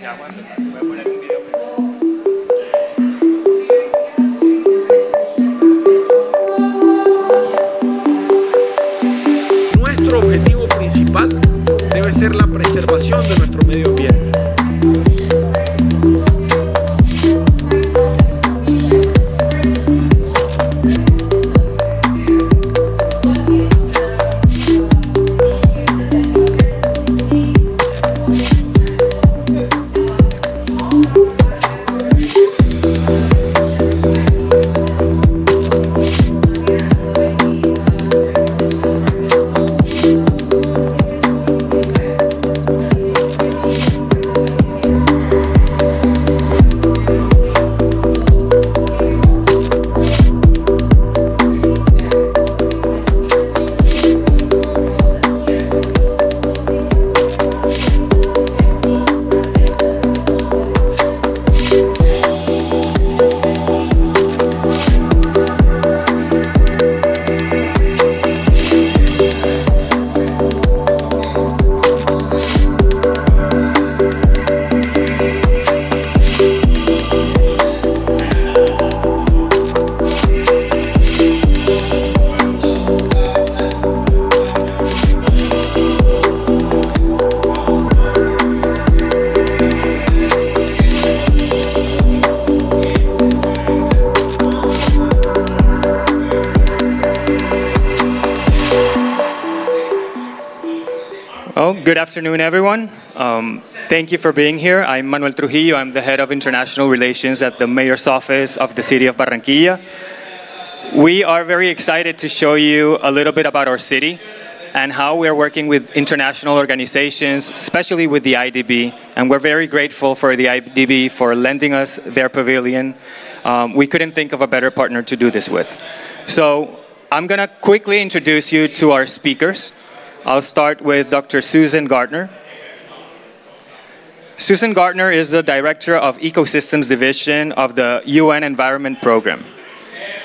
Ya voy a empezar, voy a poner un video. Nuestro objetivo principal debe ser la preservación de nuestro medio ambiente. Good afternoon, everyone. Thank you for being here. I'm Manuel Trujillo. I'm the head of international relations at the mayor's office of the city of Barranquilla. We are very excited to show you a little bit about our city and how we are working with international organizations, especially with the IDB. And we're very grateful for the IDB for lending us their pavilion. We couldn't think of a better partner to do this with. So I'm going to quickly introduce you to our speakers. I'll start with Dr. Susan Gardner. Susan Gardner is the Director of Ecosystems Division of the UN Environment Program,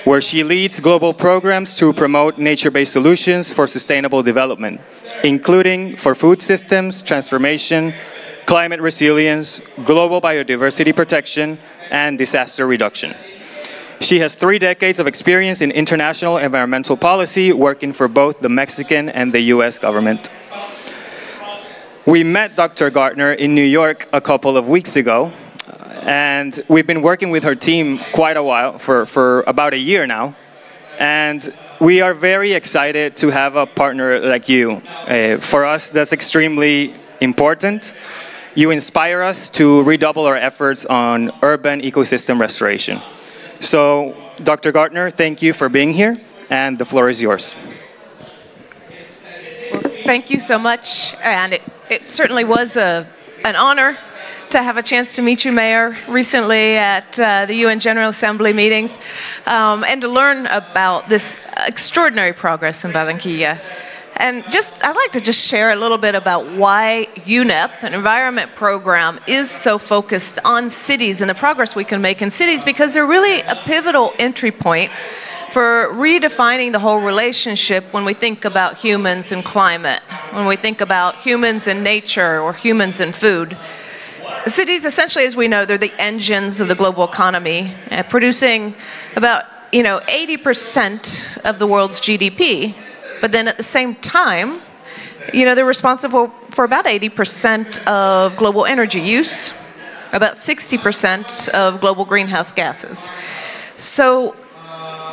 where she leads global programs to promote nature-based solutions for sustainable development, including for food systems, transformation, climate resilience, global biodiversity protection, and disaster reduction. She has 3 decades of experience in international environmental policy, working for both the Mexican and the US government. We met Dr. Gardner in New York a couple of weeks ago, and we've been working with her team quite a while, for about a year now, and we are very excited to have a partner like you. For us, that's extremely important. You inspire us to redouble our efforts on urban ecosystem restoration. So, Dr. Gardner, thank you for being here, and the floor is yours. Well, thank you so much, and it certainly was an honor to have a chance to meet you, Mayor, recently at the UN General Assembly meetings, and to learn about this extraordinary progress in Barranquilla. And I'd like to just share a little bit about why UNEP, an environment program, is so focused on cities and the progress we can make in cities, because they're really a pivotal entry point for redefining the whole relationship when we think about humans and climate, when we think about humans and nature or humans and food. Cities, essentially, as we know, they're the engines of the global economy, producing about 80% of the world's GDP. But then at the same time, they're responsible for about 80% of global energy use, about 60% of global greenhouse gases. So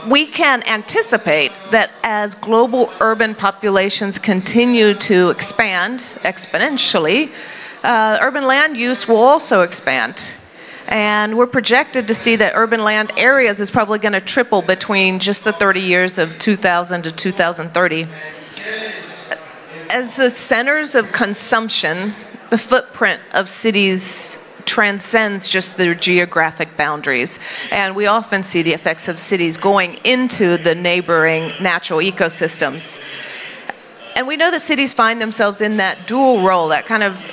we can anticipate that as global urban populations continue to expand exponentially, urban land use will also expand. And we're projected to see that urban land areas is probably going to triple between just the 30 years of 2000 to 2030. As the centers of consumption, the footprint of cities transcends just their geographic boundaries. And we often see the effects of cities going into the neighboring natural ecosystems. And we know that cities find themselves in that dual role, that kind of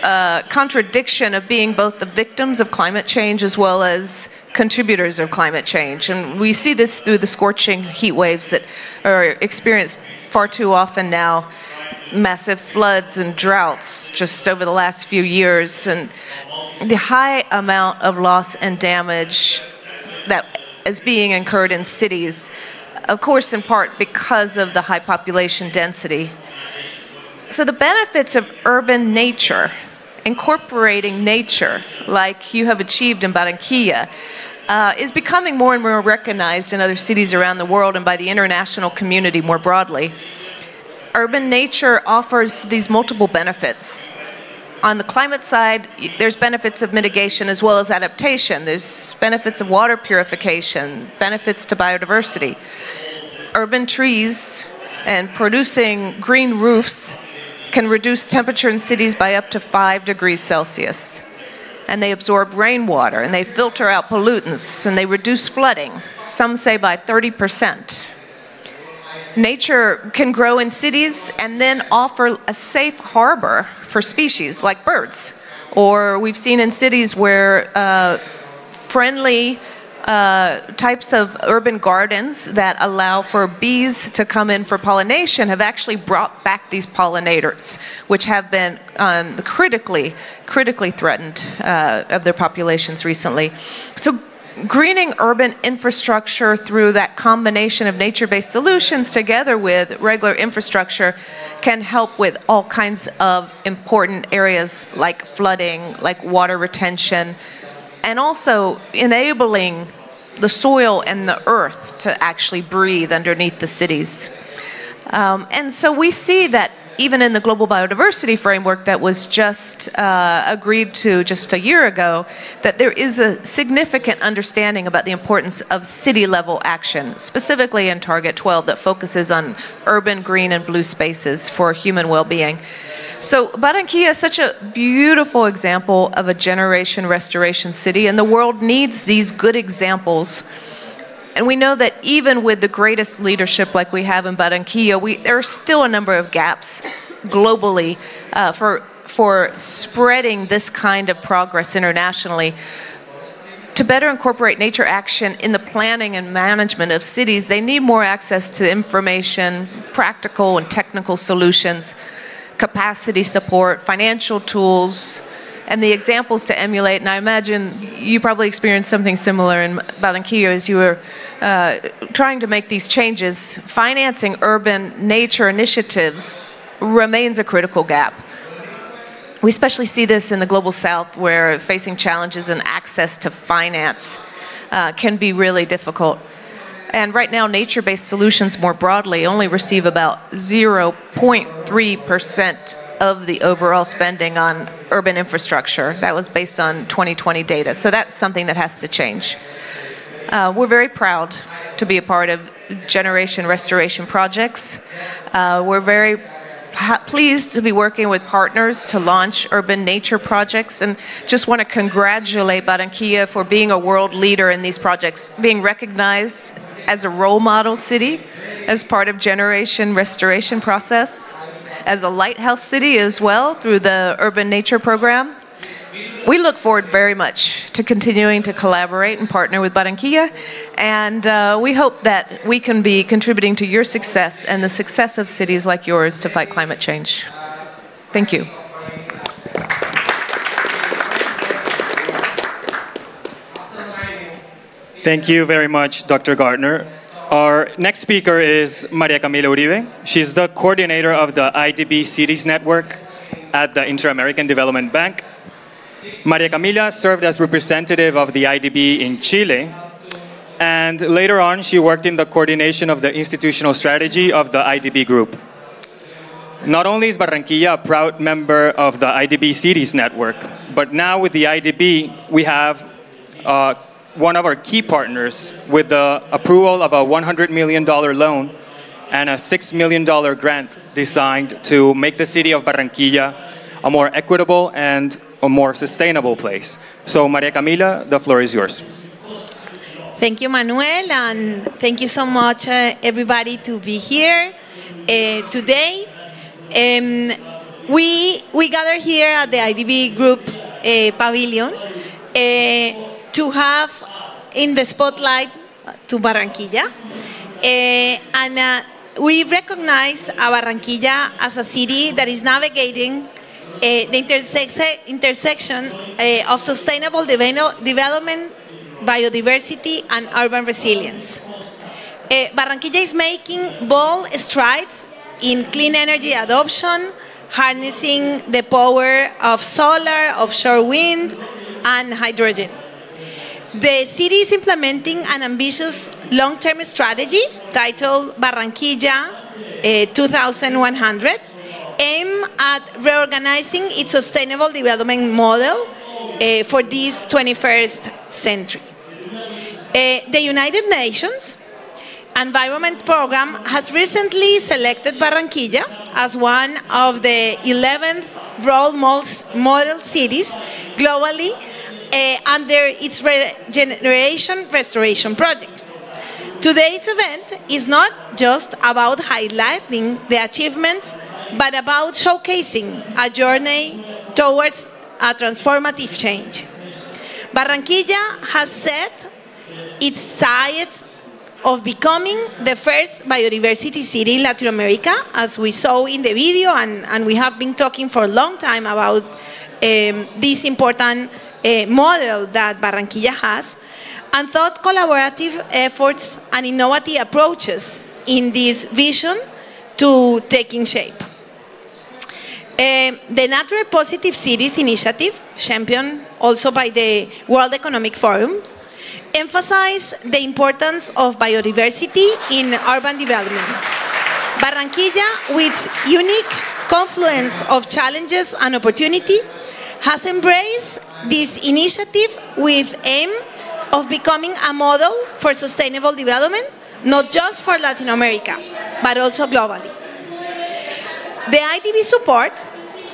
contradiction of being both the victims of climate change as well as contributors of climate change. And we see this through the scorching heat waves that are experienced far too often now, massive floods and droughts just over the last few years. And the high amount of loss and damage that is being incurred in cities, of course in part because of the high population density. So the benefits of urban nature, incorporating nature like you have achieved in Barranquilla, is becoming more and more recognized in other cities around the world and by the international community more broadly. Urban nature offers these multiple benefits. On the climate side, there's benefits of mitigation as well as adaptation. There's benefits of water purification, benefits to biodiversity. Urban trees and producing green roofs can reduce temperature in cities by up to 5°C. And they absorb rainwater, and they filter out pollutants, and they reduce flooding, some say by 30%. Nature can grow in cities and then offer a safe harbor for species like birds. Or we've seen in cities where friendly types of urban gardens that allow for bees to come in for pollination have actually brought back these pollinators, which have been critically threatened of their populations recently. So greening urban infrastructure through that combination of nature-based solutions together with regular infrastructure can help with all kinds of important areas like flooding, like water retention, and also enabling the soil and the earth to actually breathe underneath the cities. And so we see that even in the global biodiversity framework that was just agreed to just a year ago, that there is a significant understanding about the importance of city-level action, specifically in Target 12 that focuses on urban, green, and blue spaces for human well-being. So Barranquilla is such a beautiful example of a generation restoration city, and the world needs these good examples. And we know that even with the greatest leadership like we have in Barranquilla, there are still a number of gaps globally for spreading this kind of progress internationally. To better incorporate nature action in the planning and management of cities, they need more access to information, practical and technical solutions, capacity support, financial tools, and the examples to emulate. And I imagine you probably experienced something similar in Barranquilla as you were trying to make these changes. Financing urban nature initiatives remains a critical gap. We especially see this in the Global South, where facing challenges and access to finance can be really difficult. And right now, nature-based solutions more broadly only receive about 0.3% of the overall spending on urban infrastructure. That was based on 2020 data. So that's something that has to change. We're very proud to be a part of generation restoration projects. We're very pleased to be working with partners to launch urban nature projects, and just want to congratulate Barranquilla for being a world leader in these projects, being recognized as a role model city, as part of generation restoration process, as a lighthouse city as well through the urban nature program. We look forward very much to continuing to collaborate and partner with Barranquilla, and we hope that we can be contributing to your success and the success of cities like yours to fight climate change. Thank you. Thank you very much, Dr. Gardner. Our next speaker is Maria Camila Uribe. She's the coordinator of the IDB Cities Network at the Inter-American Development Bank. Maria Camila served as representative of the IDB in Chile, and later on she worked in the coordination of the institutional strategy of the IDB group. Not only is Barranquilla a proud member of the IDB Cities Network, but now with the IDB we have one of our key partners with the approval of a $100 million loan and a $6 million grant designed to make the city of Barranquilla a more equitable and a more sustainable place. So Maria Camila, the floor is yours. Thank you, Manuel, and thank you so much everybody to be here today. We gather here at the IDB Group Pavilion to have in the spotlight to Barranquilla. We recognize Barranquilla as a city that is navigating the intersection of sustainable development, biodiversity, and urban resilience. Barranquilla is making bold strides in clean energy adoption, harnessing the power of solar, offshore wind, and hydrogen. The city is implementing an ambitious long-term strategy titled Barranquilla 2100, aimed at reorganizing its sustainable development model for this 21st century. The United Nations Environment Program has recently selected Barranquilla as one of the 11th role model cities globally under its regeneration restoration project. Today's event is not just about highlighting the achievements, but about showcasing a journey towards a transformative change. Barranquilla has set its sights of becoming the first biodiversity city in Latin America, as we saw in the video, and we have been talking for a long time about this important model that Barranquilla has, and thought collaborative efforts and innovative approaches in this vision to taking shape. The Nature Positive Cities Initiative, championed also by the World Economic Forum, emphasize the importance of biodiversity in urban development. Barranquilla, with its unique confluence of challenges and opportunity, has embraced this initiative with aim of becoming a model for sustainable development, not just for Latin America, but also globally. The IDB support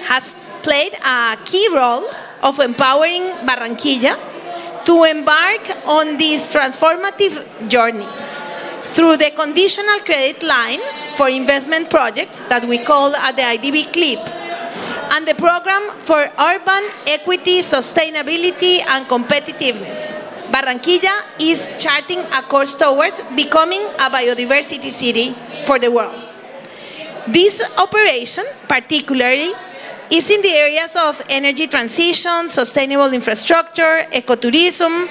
has played a key role of empowering Barranquilla to embark on this transformative journey through the conditional credit line for investment projects that we call at the IDB CLIP, and the program for urban equity, sustainability, and competitiveness. Barranquilla is charting a course towards becoming a biodiversity city for the world. This operation, particularly, is in the areas of energy transition, sustainable infrastructure, ecotourism,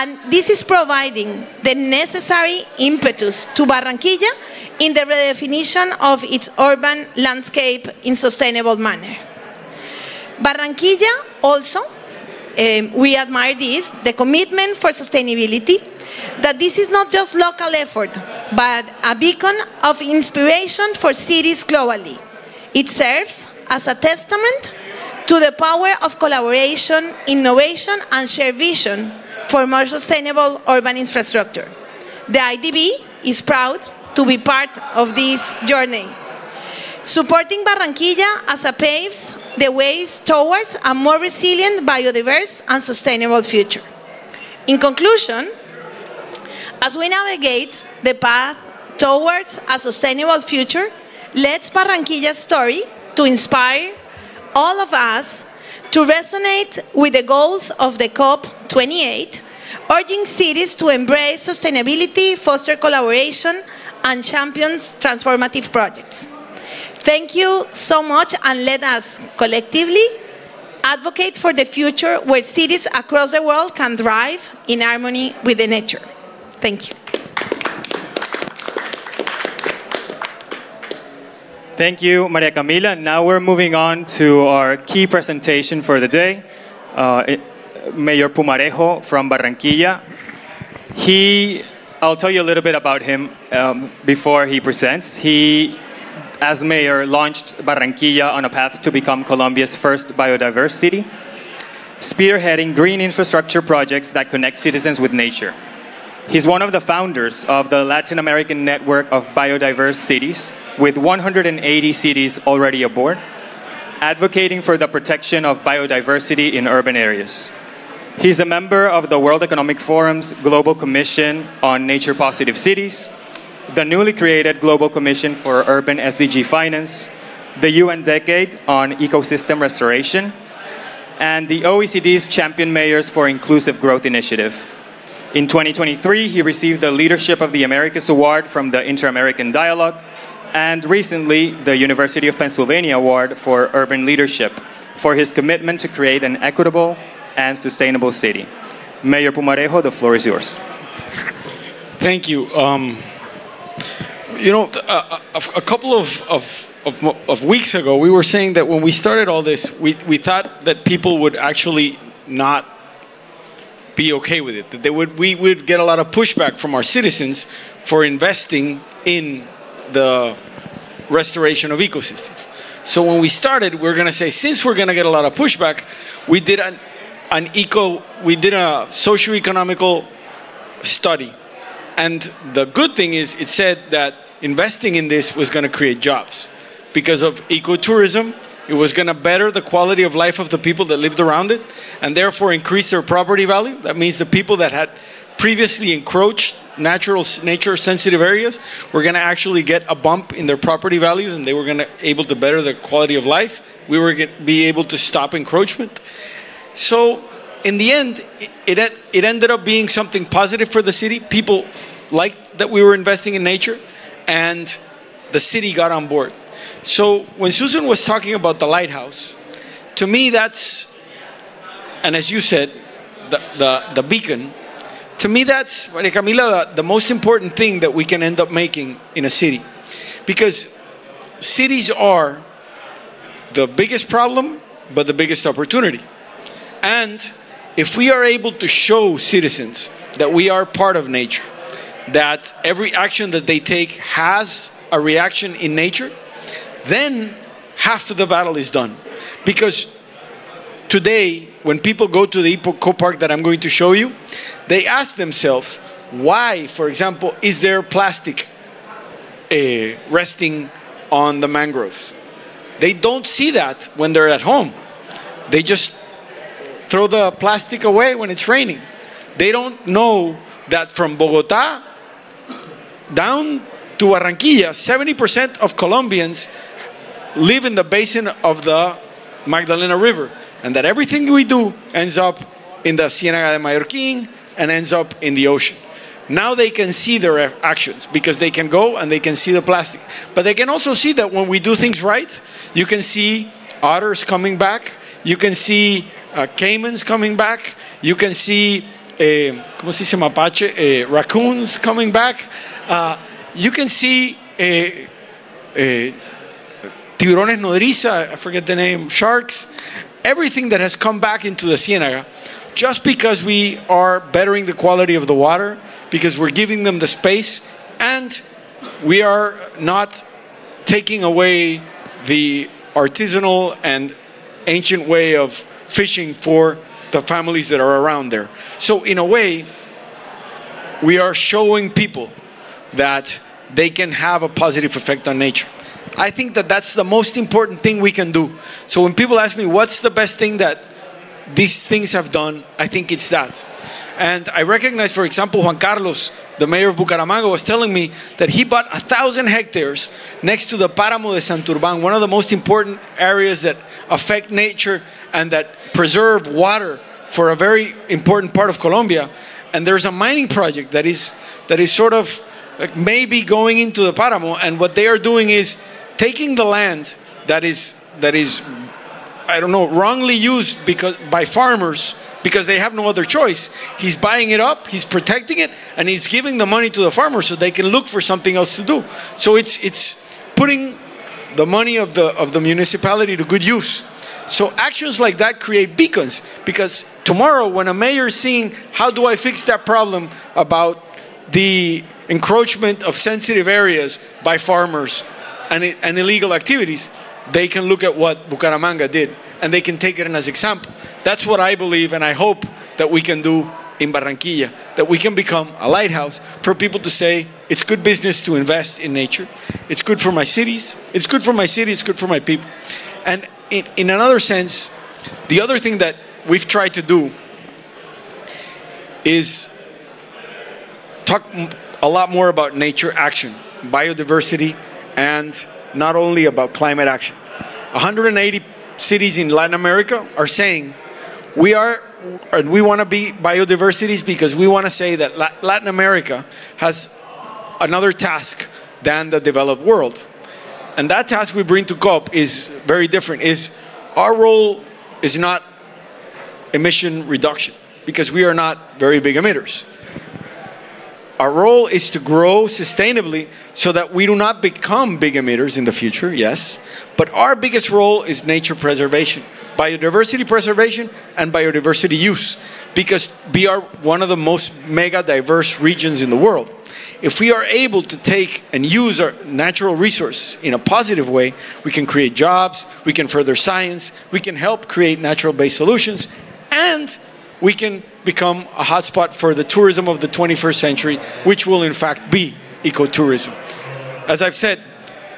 and this is providing the necessary impetus to Barranquilla in the redefinition of its urban landscape in sustainable manner. Barranquilla also, we admire this, the commitment for sustainability, that this is not just local effort, but a beacon of inspiration for cities globally. It serves as a testament to the power of collaboration, innovation, and shared vision for more sustainable urban infrastructure. The IDB is proud to be part of this journey, supporting Barranquilla as it paves the ways towards a more resilient, biodiverse, and sustainable future. In conclusion, as we navigate the path towards a sustainable future, let's Barranquilla's story to inspire all of us to resonate with the goals of the COP28, urging cities to embrace sustainability, foster collaboration, and champion transformative projects. Thank you so much, and let us collectively advocate for the future where cities across the world can thrive in harmony with the nature. Thank you. Thank you, Maria Camila. Now we're moving on to our key presentation for the day. Mayor Pumarejo from Barranquilla. I'll tell you a little bit about him before he presents. He, as mayor, launched Barranquilla on a path to become Colombia's first biodiverse city, spearheading green infrastructure projects that connect citizens with nature. He's one of the founders of the Latin American Network of Biodiverse Cities, with 180 cities already aboard, advocating for the protection of biodiversity in urban areas. He's a member of the World Economic Forum's Global Commission on Nature-Positive Cities, the newly created Global Commission for Urban SDG Finance, the UN Decade on Ecosystem Restoration, and the OECD's Champion Mayors for Inclusive Growth Initiative. In 2023, he received the Leadership of the Americas Award from the Inter-American Dialogue, and recently the University of Pennsylvania Award for Urban Leadership for his commitment to create an equitable and sustainable city. Mayor Pumarejo, the floor is yours. Thank you. You know, a couple of weeks ago, we were saying that when we started all this, we thought that people would actually not be okay with it. That they would, we would get a lot of pushback from our citizens for investing in the restoration of ecosystems. So when we started, we were going to say, since we're going to get a lot of pushback, we did a socioeconomical study. And the good thing is it said that investing in this was going to create jobs. Because of ecotourism, it was going to better the quality of life of the people that lived around it and therefore increase their property value. That means the people that had previously encroached nature-sensitive areas were going to actually get a bump in their property values and they were going to be able to better their quality of life. We were going to be able to stop encroachment. So in the end, it ended up being something positive for the city. People liked that we were investing in nature and the city got on board. So when Susan was talking about the lighthouse, to me that's, and as you said, the beacon, to me that's, Maria Camila, the most important thing that we can end up making in a city. Because cities are the biggest problem, but the biggest opportunity. And if we are able to show citizens that we are part of nature, that every action that they take has a reaction in nature, then half of the battle is done. Because today, when people go to the eco-park that I'm going to show you, they ask themselves, why, for example, is there plastic resting on the mangroves? They don't see that when they're at home. They just throw the plastic away when it's raining. They don't know that from Bogotá down to Barranquilla, 70% of Colombians live in the basin of the Magdalena River, and that everything we do ends up in the Ciénaga de Mallorquín and ends up in the ocean. Now they can see their actions because they can go and they can see the plastic. But they can also see that when we do things right, you can see otters coming back, you can see caimans coming back, you can see raccoons coming back, you can see tiburones nodriza, I forget the name, sharks, everything that has come back into the Ciénaga, just because we are bettering the quality of the water, because we're giving them the space, and we are not taking away the artisanal and ancient way of fishing for the families that are around there. So in a way, we are showing people that they can have a positive effect on nature. I think that that's the most important thing we can do. So when people ask me, what's the best thing that these things have done, I think it's that. And I recognize, for example, Juan Carlos, the mayor of Bucaramanga, was telling me that he bought 1,000 hectares next to the Páramo de Santurbán, one of the most important areas that affect nature and that preserve water for a very important part of Colombia. And there's a mining project that is sort of like maybe going into the Páramo, and what they are doing is taking the land that is I don't know, wrongly used by farmers because they have no other choice. He's buying it up, he's protecting it, and he's giving the money to the farmers so they can look for something else to do. So it's putting the money of the municipality to good use. So actions like that create beacons, because tomorrow when a mayor is seeing how do I fix that problem about the encroachment of sensitive areas by farmers and illegal activities, they can look at what Bucaramanga did and they can take it as an example. That's what I believe and I hope that we can do in Barranquilla, that we can become a lighthouse for people to say, it's good business to invest in nature. It's good for my cities. It's good for my city. It's good for my people. And in another sense, the other thing that we've tried to do is talk a lot more about nature action, biodiversity, and not only about climate action. 180 cities in Latin America are saying we want to be biodiversities, because we want to say that Latin America has another task than the developed world. And that task we bring to COP is very different. Is our role is not emission reduction, because we are not very big emitters. Our role is to grow sustainably so that we do not become big emitters in the future, yes, but our biggest role is nature preservation, biodiversity preservation and biodiversity use, because we are one of the most mega diverse regions in the world. If we are able to take and use our natural resources in a positive way, we can create jobs, we can further science, we can help create natural-based solutions, and we can become a hotspot for the tourism of the 21st century, which will in fact be ecotourism. As I've said,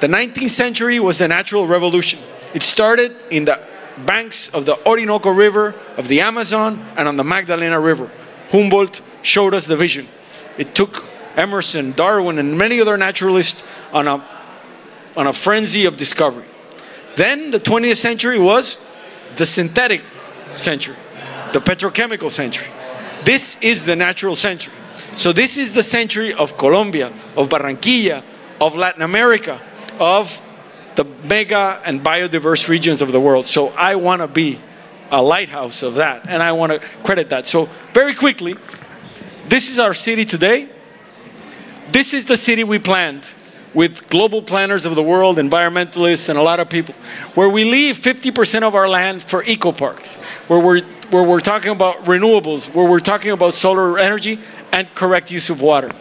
the 19th century was the natural revolution. It started in the banks of the Orinoco River, of the Amazon, and on the Magdalena River. Humboldt showed us the vision. It took Emerson, Darwin, and many other naturalists on a frenzy of discovery. Then the 20th century was the synthetic century, the petrochemical century. This is the natural century. So this is the century of Colombia, of Barranquilla, of Latin America, of the mega and biodiverse regions of the world. So I want to be a lighthouse of that, and I want to credit that. So very quickly, this is our city today. This is the city we planned with global planners of the world, environmentalists, and a lot of people, where we leave 50% of our land for eco-parks, where we're talking about renewables, where we're talking about solar energy and correct use of water.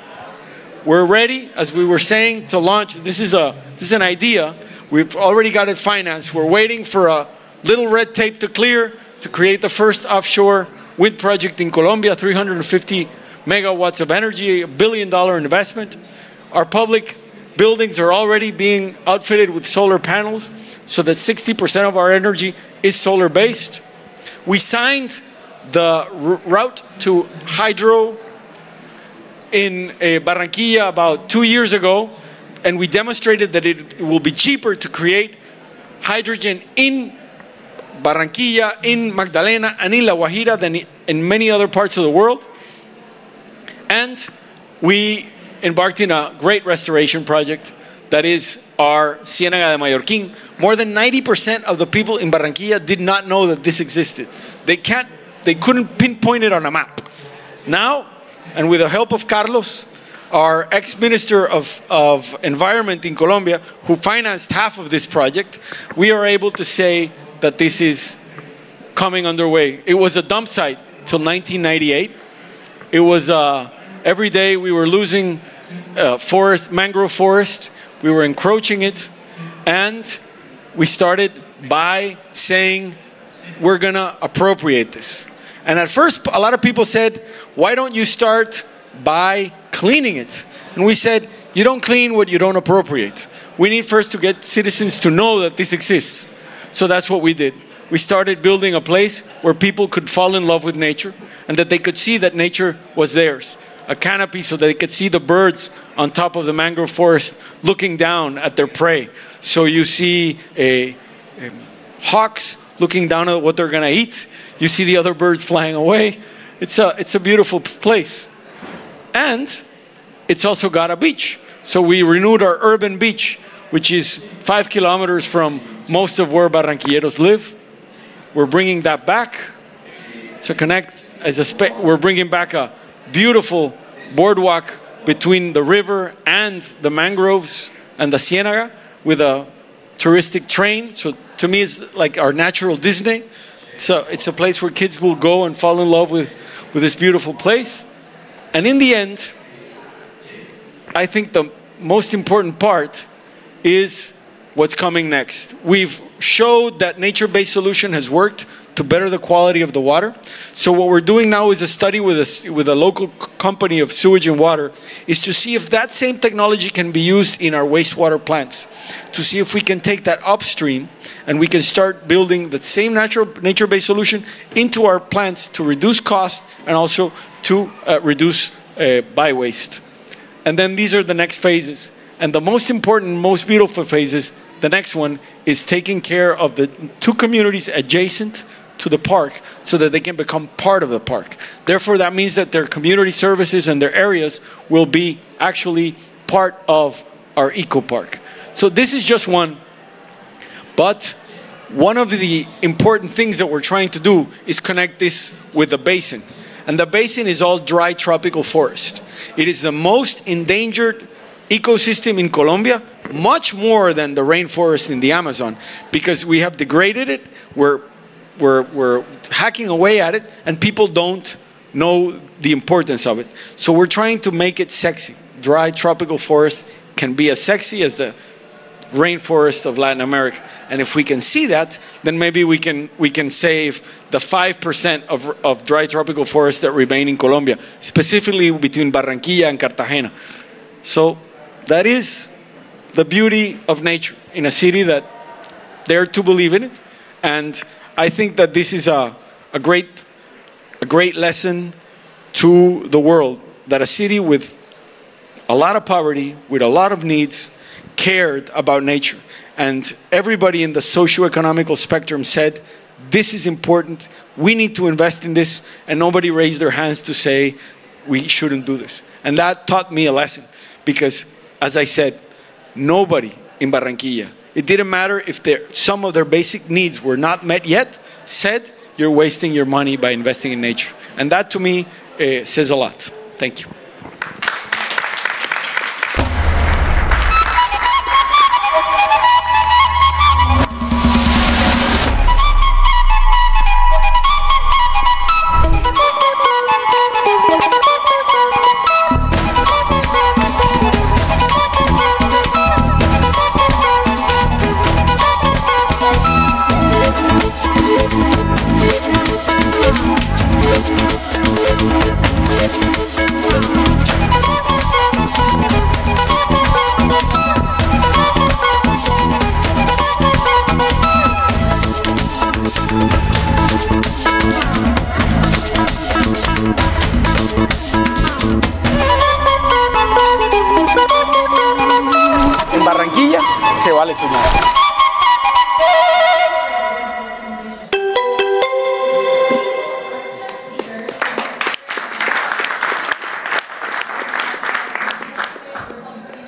We're ready, as we were saying, to launch. This is an idea. We've already got it financed. We're waiting for a little red tape to clear to create the first offshore wind project in Colombia, 350 megawatts of energy, $1 billion investment. Our public buildings are already being outfitted with solar panels so that 60% of our energy is solar-based. We signed the route to hydro in Barranquilla about 2 years ago, and we demonstrated that it will be cheaper to create hydrogen in Barranquilla, in Magdalena, and in La Guajira than in many other parts of the world. And we embarked in a great restoration project that is our Ciénaga de Mallorquín. More than 90% of the people in Barranquilla did not know that this existed. They couldn't pinpoint it on a map. Now, and with the help of Carlos, our ex-minister of environment in Colombia, who financed half of this project, we are able to say that this is coming underway. It was a dump site till 1998. It was every day we were losing forest, mangrove forest. We were encroaching it, and we started by saying, we're gonna appropriate this. And at first, a lot of people said, why don't you start by cleaning it? And we said, you don't clean what you don't appropriate. We need first to get citizens to know that this exists. So that's what we did. We started building a place where people could fall in love with nature and that they could see that nature was theirs. A canopy so they could see the birds on top of the mangrove forest looking down at their prey. So you see hawks looking down at what they're gonna eat. You see the other birds flying away. It's a beautiful place. And it's also got a beach. So we renewed our urban beach, which is 5 kilometers from most of where Barranquilleros live. We're bringing that back to connect as we're bringing back a beautiful boardwalk between the river and the mangroves and the Ciénaga with a touristic train. So to me, it's like our natural Disney. So it's a place where kids will go and fall in love with this beautiful place. And in the end, I think the most important part is what's coming next. We've showed that nature-based solution has worked to better the quality of the water. So what we're doing now is a study with a local company of sewage and water is to see if that same technology can be used in our wastewater plants, to see if we can take that upstream and we can start building that same nature-based solution into our plants to reduce cost and also to reduce by-waste. And then these are the next phases. And the most important, most beautiful phases, the next one is taking care of the two communities adjacent to the park so that they can become part of the park. Therefore, that means that their community services and their areas will be actually part of our eco-park. So this is just one, but one of the important things that we're trying to do is connect this with the basin. And the basin is all dry tropical forest. It is the most endangered ecosystem in Colombia, much more than the rainforest in the Amazon, because we have degraded it, we're hacking away at it, and people don't know the importance of it. So we're trying to make it sexy. Dry tropical forest can be as sexy as the rainforest of Latin America. And if we can see that, then maybe we can save the 5% of dry tropical forests that remain in Colombia, specifically between Barranquilla and Cartagena. So that is the beauty of nature in a city that dare to believe in it. And I think that this is a great lesson to the world, that a city with a lot of poverty, with a lot of needs, cared about nature. And everybody in the socioeconomical spectrum said, this is important, we need to invest in this, and nobody raised their hands to say, we shouldn't do this. And that taught me a lesson, because as I said, nobody in Barranquilla, it didn't matter if some of their basic needs were not met yet, said, you're wasting your money by investing in nature. And that to me says a lot. Thank you.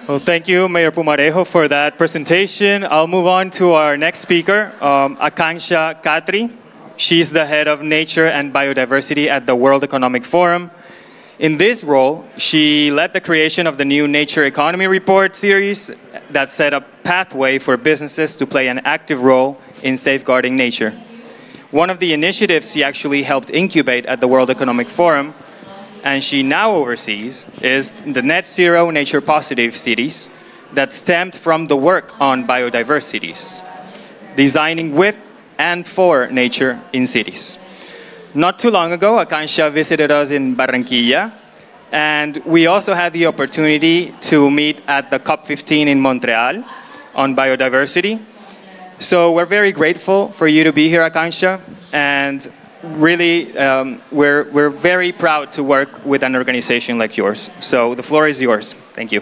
Well, thank you, Mayor Pumarejo, for that presentation. I'll move on to our next speaker, Akansha Khatri. She's the head of Nature and Biodiversity at the World Economic Forum. In this role, she led the creation of the new Nature Economy Report series that set a pathway for businesses to play an active role in safeguarding nature. One of the initiatives she actually helped incubate at the World Economic Forum and she now oversees is the Net Zero Nature Positive Cities that stemmed from the work on biodiverse cities, designing with and for nature in cities. Not too long ago, Akansha visited us in Barranquilla, and we also had the opportunity to meet at the COP15 in Montreal on biodiversity. So we're very grateful for you to be here, Akansha, and really, we're very proud to work with an organization like yours. So the floor is yours. Thank you.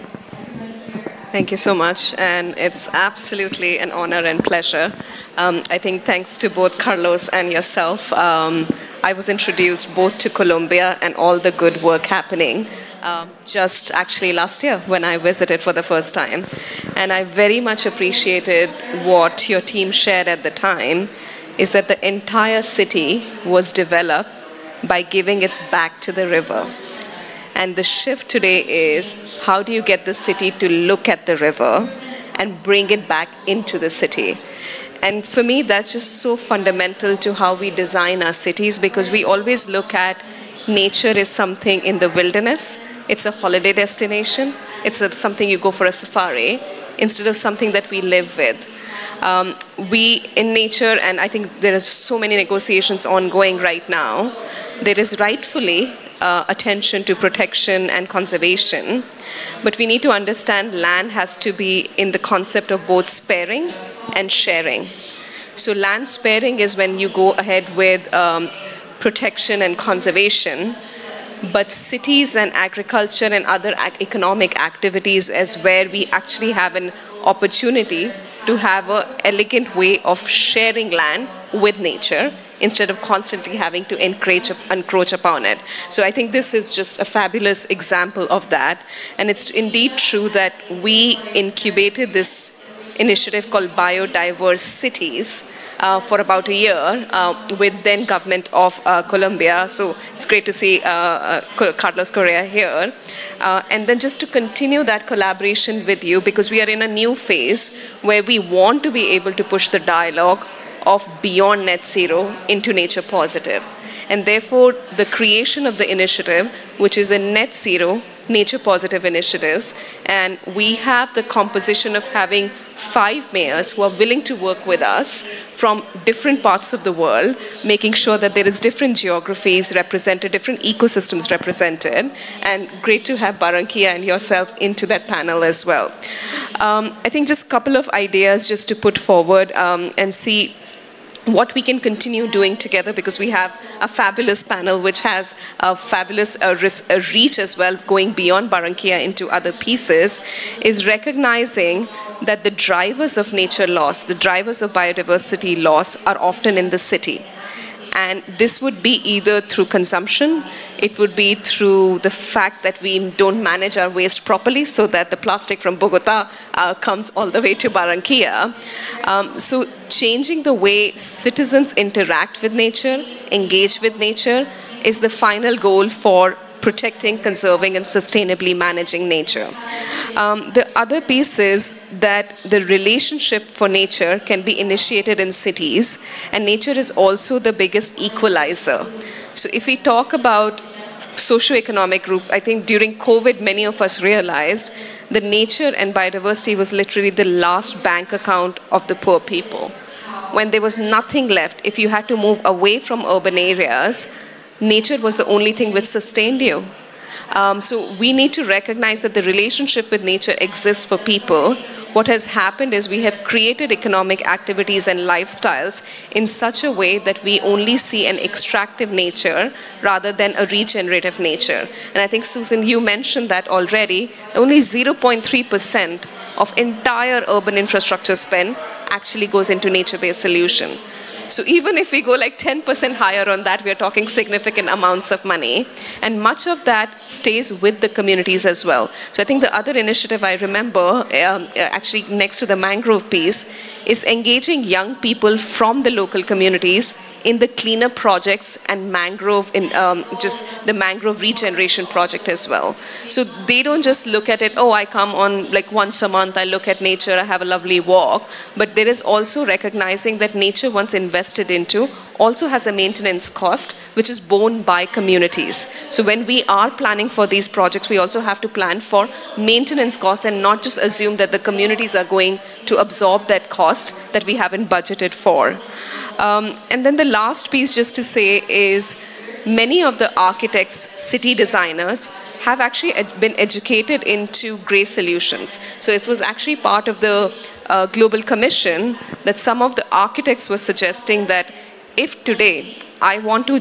Thank you so much. And it's absolutely an honor and pleasure. I think thanks to both Carlos and yourself, I was introduced both to Colombia and all the good work happening just actually last year when I visited for the first time. And I very much appreciated what your team shared at the time, is that the entire city was developed by giving its back to the river. And the shift today is, how do you get the city to look at the river and bring it back into the city? And for me, that's just so fundamental to how we design our cities, because we always look at nature is something in the wilderness. It's a holiday destination. It's something you go for a safari, instead of something that we live with. We in nature, and I think there are so many negotiations ongoing right now, there is rightfully attention to protection and conservation, but we need to understand land has to be in the concept of both sparing and sharing. So land sparing is when you go ahead with protection and conservation, but cities and agriculture and other economic activities is where we actually have an opportunity to have an elegant way of sharing land with nature instead of constantly having to encroach upon it. So I think this is just a fabulous example of that. And it's indeed true that we incubated this initiative called Biodiverse Cities for about a year with then government of Colombia. So it's great to see Carlos Correa here. And then just to continue that collaboration with you, because we are in a new phase where we want to be able to push the dialogue of beyond net zero into nature positive. And therefore, the creation of the initiative, which is a net zero, nature positive initiatives. And we have the composition of having 5 mayors who are willing to work with us from different parts of the world, making sure that there is different geographies represented, different ecosystems represented, and great to have Barranquilla and yourself into that panel as well. I think just a couple of ideas just to put forward and see what we can continue doing together, because we have a fabulous panel which has a fabulous reach as well, going beyond Barranquilla into other pieces, is recognizing that the drivers of nature loss, the drivers of biodiversity loss are often in the city. And this would be either through consumption, it would be through the fact that we don't manage our waste properly so that the plastic from Bogotá comes all the way to Barranquilla. So changing the way citizens interact with nature, engage with nature, is the final goal for protecting, conserving, and sustainably managing nature. The other piece is that the relationship for nature can be initiated in cities, and nature is also the biggest equalizer. So if we talk about socioeconomic group, I think during COVID, many of us realized that nature and biodiversity was literally the last bank account of the poor people. When there was nothing left, if you had to move away from urban areas, nature was the only thing which sustained you. So we need to recognize that the relationship with nature exists for people. What has happened is we have created economic activities and lifestyles in such a way that we only see an extractive nature rather than a regenerative nature. And I think, Susan, you mentioned that already. Only 0.3% of entire urban infrastructure spend actually goes into nature-based solution. So even if we go like 10% higher on that, we are talking significant amounts of money. And much of that stays with the communities as well. So I think the other initiative I remember, actually next to the mangrove piece, is engaging young people from the local communities in the cleanup projects and mangrove, in just the mangrove regeneration project as well. So they don't just look at it, oh, I come on like once a month, I look at nature, I have a lovely walk. But there is also recognizing that nature, once invested into, also has a maintenance cost, which is borne by communities. So when we are planning for these projects, we also have to plan for maintenance costs and not just assume that the communities are going to absorb that cost that we haven't budgeted for. And then the last piece just to say is many of the architects, city designers, have actually been educated into grey solutions. So it was actually part of the Global Commission that some of the architects were suggesting that if today I want to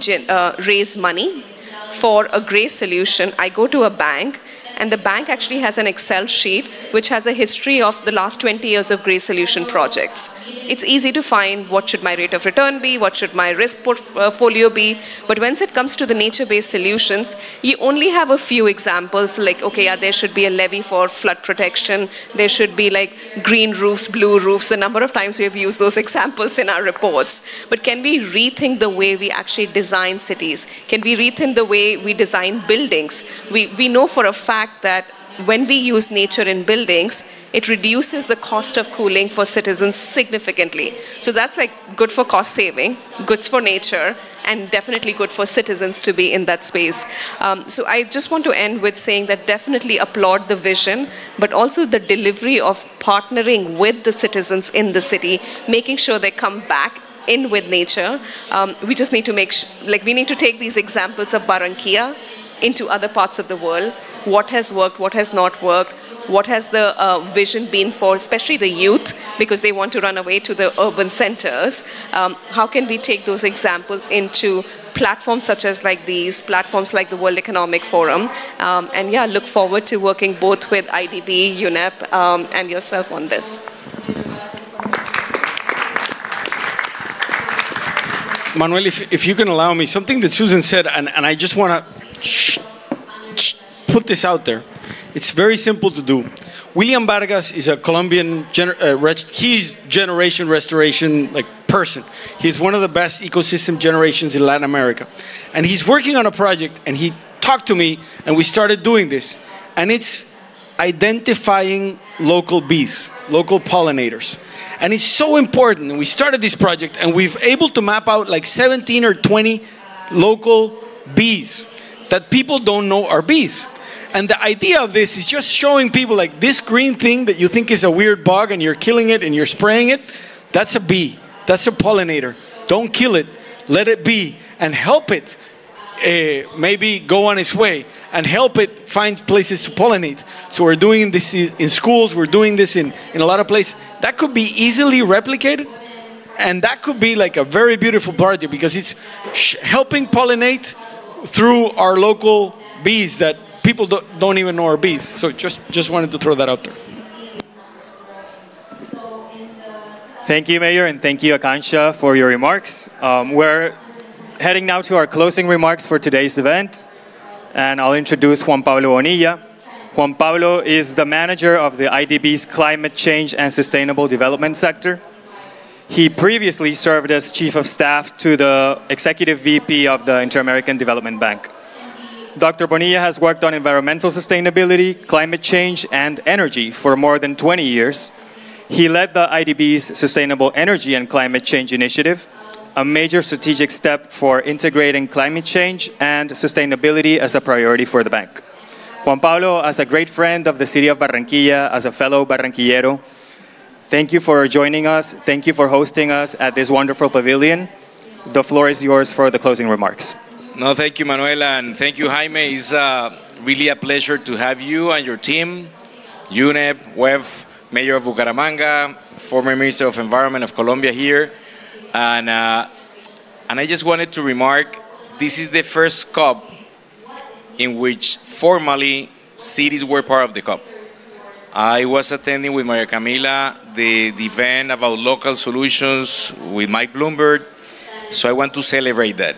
raise money for a grey solution, I go to a bank, and the bank actually has an Excel sheet which has a history of the last 20 years of grey solution projects. It's easy to find what should my rate of return be, what should my risk portfolio be, but once it comes to the nature-based solutions, you only have a few examples like, okay, yeah, there should be a levy for flood protection, there should be like green roofs, blue roofs, the number of times we have used those examples in our reports. But can we rethink the way we actually design cities? Can we rethink the way we design buildings? We know for a fact that when we use nature in buildings, it reduces the cost of cooling for citizens significantly. So that's like good for cost saving, good for nature, and definitely good for citizens to be in that space. So I just want to end with saying that definitely applaud the vision, but also the delivery of partnering with the citizens in the city, making sure they come back in with nature. We just need to take these examples of Barranquilla into other parts of the world. What has worked, what has not worked, what has the vision been for, especially the youth, because they want to run away to the urban centers. How can we take those examples into platforms such as like these, platforms like the World Economic Forum? And yeah, look forward to working both with IDB, UNEP, and yourself on this. Manuel, if you can allow me, something that Susan said, and I just want to put this out there. It's very simple to do. William Vargas is a Colombian, he's generation restoration person. He's one of the best ecosystem generations in Latin America. And he's working on a project, and he talked to me, and we started doing this. And it's identifying local bees, local pollinators. And it's so important, and we started this project, and we've able to map out like 17 or 20 local bees that people don't know are bees. And the idea of this is just showing people like this green thing that you think is a weird bug and you're killing it and you're spraying it, that's a bee, that's a pollinator. Don't kill it, let it be and help it maybe go on its way and help it find places to pollinate. So we're doing this in schools, we're doing this in a lot of places. That could be easily replicated and that could be like a very beautiful project because it's helping pollinate through our local bees that people don't even know our bees, so just wanted to throw that out there. Thank you, Mayor, and thank you, Akansha, for your remarks. We're heading now to our closing remarks for today's event, and I'll introduce Juan Pablo Bonilla. Juan Pablo is the manager of the IDB's Climate Change and Sustainable Development sector. He previously served as Chief of Staff to the Executive VP of the Inter-American Development Bank. Dr. Bonilla has worked on environmental sustainability, climate change, and energy for more than 20 years. He led the IDB's Sustainable Energy and Climate Change Initiative, a major strategic step for integrating climate change and sustainability as a priority for the bank. Juan Pablo, as a great friend of the city of Barranquilla, as a fellow Barranquillero, thank you for joining us. Thank you for hosting us at this wonderful pavilion. The floor is yours for the closing remarks. No, thank you, Manuel, and thank you, Jaime. It's really a pleasure to have you and your team, UNEP, WEF, Mayor of Bucaramanga, former Minister of Environment of Colombia here. And I just wanted to remark, this is the first COP in which formally cities were part of the COP. I was attending with Maria Camila the event about local solutions with Mike Bloomberg, so I want to celebrate that.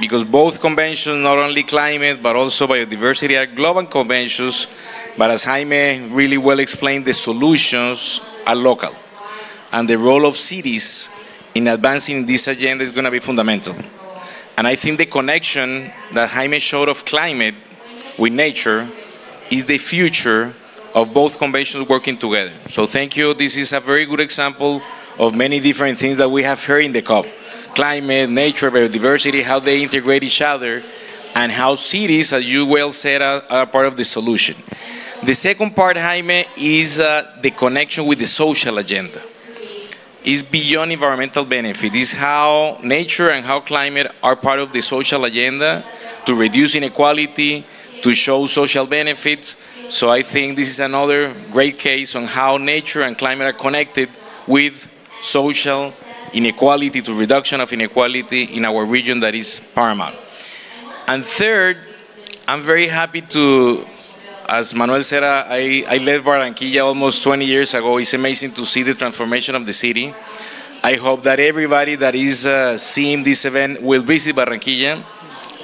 Because both conventions, not only climate, but also biodiversity, are global conventions, but as Jaime really well explained, the solutions are local. And the role of cities in advancing this agenda is going to be fundamental. And I think the connection that Jaime showed of climate with nature is the future of both conventions working together. So thank you. This is a very good example of many different things that we have heard in the COP. Climate, nature, biodiversity, how they integrate each other, and how cities, as you well said, are part of the solution. The second part, Jaime, is the connection with the social agenda. It's beyond environmental benefit. It's how nature and how climate are part of the social agenda to reduce inequality, to show social benefits. So I think this is another great case on how nature and climate are connected with social inequality, to reduction of inequality in our region that is paramount. And third, I'm very happy to, as Manuel said, I left Barranquilla almost 20 years ago. It's amazing to see the transformation of the city. I hope that everybody that is seeing this event will visit Barranquilla.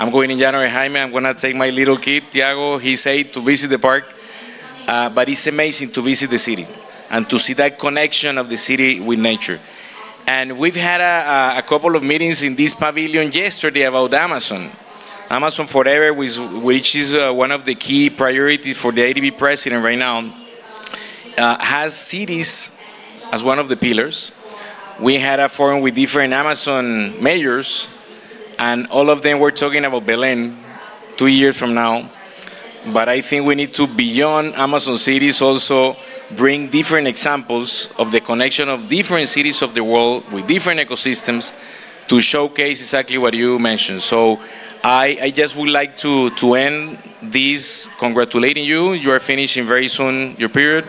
I'm going in January, Jaime. I'm going to take my little kid, Tiago, he's 8, to visit the park. But it's amazing to visit the city and to see that connection of the city with nature. And we've had a couple of meetings in this pavilion yesterday about Amazon. Amazon Forever, which is one of the key priorities for the IDB president right now, has cities as one of the pillars. We had a forum with different Amazon mayors, and all of them were talking about Belén 2 years from now. But I think we need to, beyond Amazon cities, also bring different examples of the connection of different cities of the world with different ecosystems to showcase exactly what you mentioned. So I just would like to end this congratulating you. You are finishing very soon your period.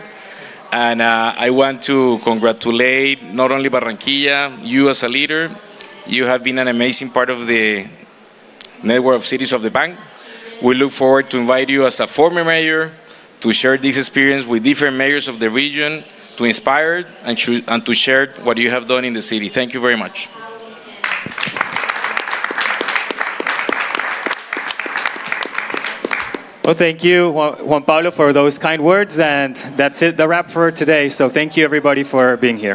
And I want to congratulate not only Barranquilla, you as a leader. You have been an amazing part of the network of cities of the bank. We look forward to invite you as a former mayor to share this experience with different mayors of the region, to inspire and to share what you have done in the city. Thank you very much. Well, thank you, Juan Pablo, for those kind words. And that's it, the wrap for today. So thank you, everybody, for being here.